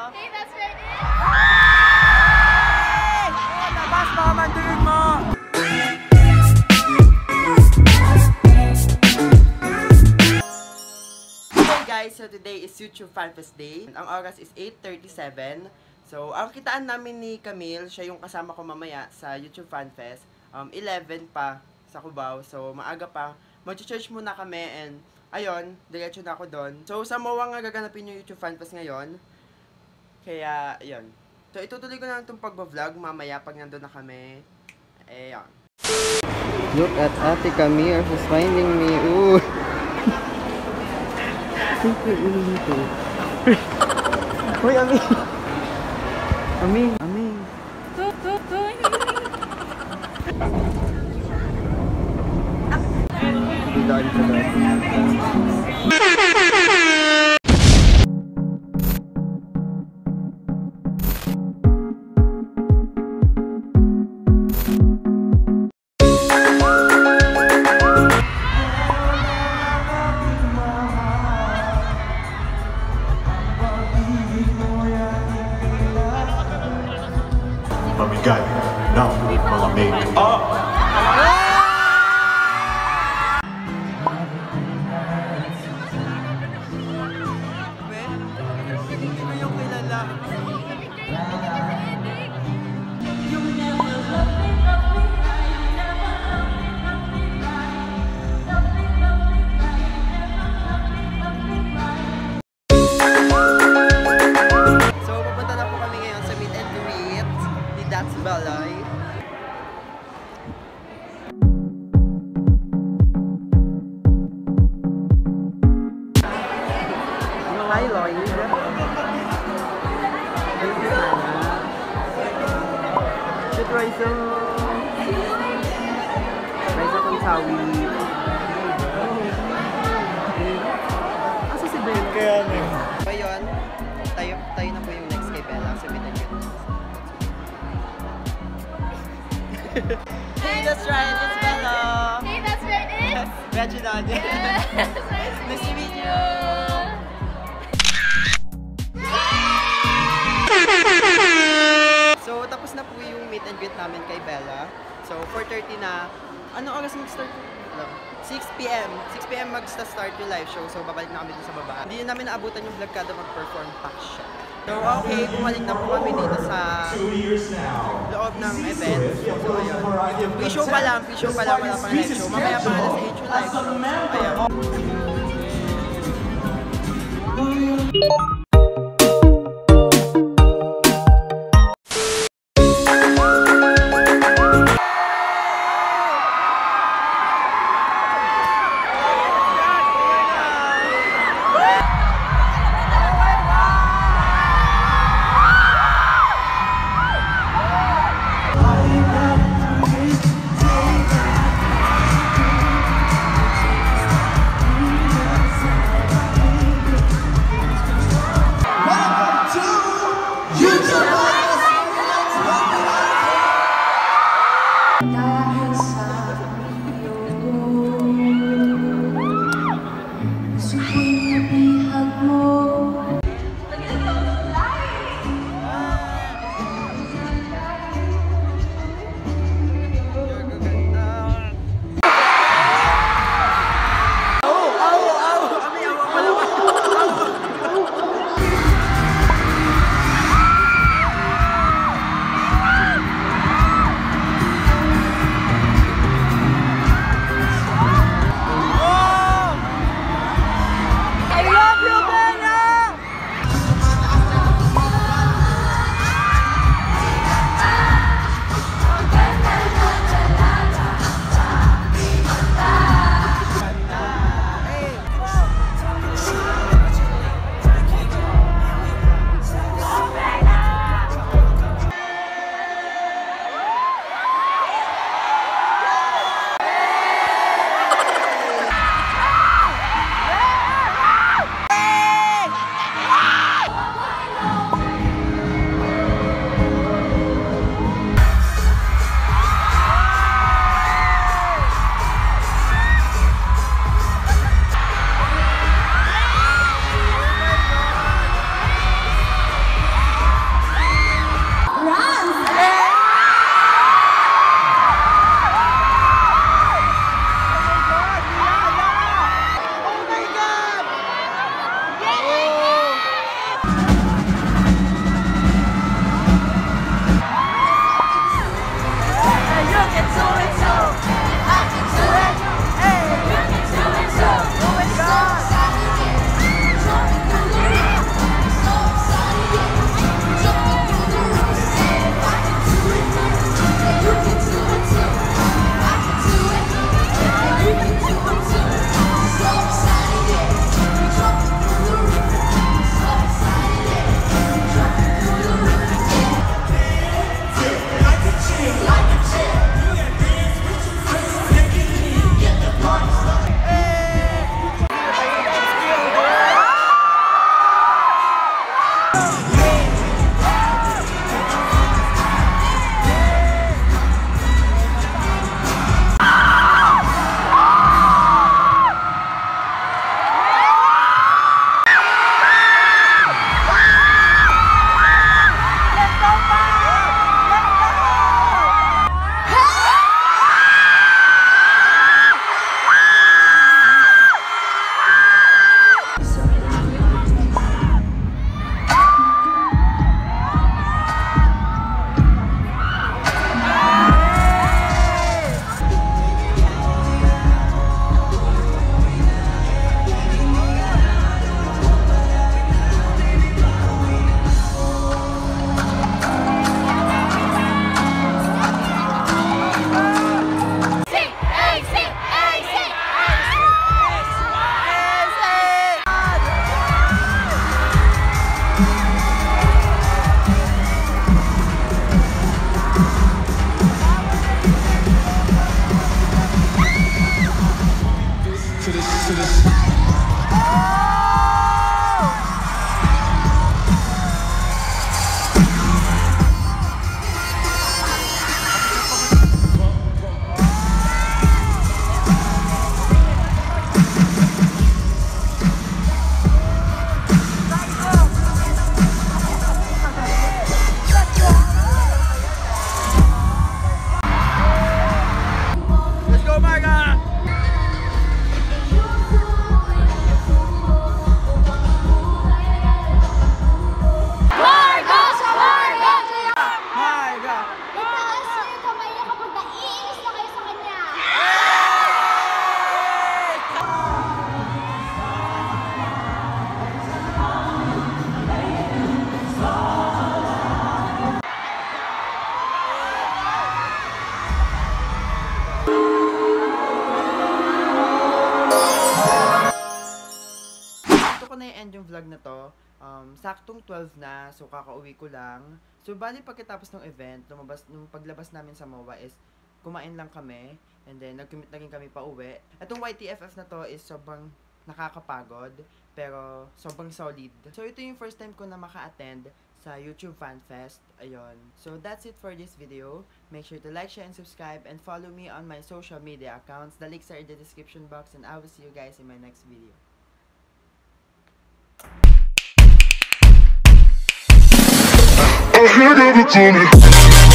Hey, that's what it is! Labas mga manduling mo! Hey guys, so today is YouTube Fanfest Day. Ang oras is 8:37. So, ang kitaan namin ni Camille, siya yung kasama ko mamaya sa YouTube Fanfest. 11 pa sa Cubao. So, maaga pa. Mag-church muna kami and ayun, diretso na ako doon. So, sa MOA nga gaganapin yung YouTube Fanfest ngayon. Kaya, yun. So, itutuloy ko na lang itong pag-vlog mamaya pag nandun na kami. Eh, yun. Look at Atika Kamir who's finding me. Ooh! Super uli ito. Uy, Ami! Ami! Ami! Dali sa dali. Bella. Hi, Lloyd. Should try some. Try some sawi. Asa si Ben? Kaya na. Ayun, tayo na po yung next kay Bella. Sabihin na hey, that's right, it's Bella. Hey, that's right, it's Regina. Nice to meet you. So, tapos na po yung meet and greet namin kay Bella. So, 4:30 na. Anong oras mag-start? 6 p.m. 6 p.m. mag-start yung live show. So, babalik na kami dun sa baba. Hindi namin naabutan yung vlog kada mag-perform pa siya. So, okay, bumalik na po kami dito sa loob ng event. So, ayun. Pre-show pa lang, wala pa live show. Mamaya pa na sa YouTube live show. Ayun. saktong 12 na, so kakauwi ko lang. So bali pagkatapos ng event, nung paglabas namin sa MOA is kumain lang kami, and then nag-commute na rin kami pa uwi. Itong YTFF na to is sobrang nakakapagod, pero sobrang solid. So ito yung first time ko na maka-attend sa YouTube Fan Fest. Ayun. So that's it for this video. Make sure to like, share, and subscribe, and follow me on my social media accounts. The links are in the description box, and I will see you guys in my next video. I hear that it's on it.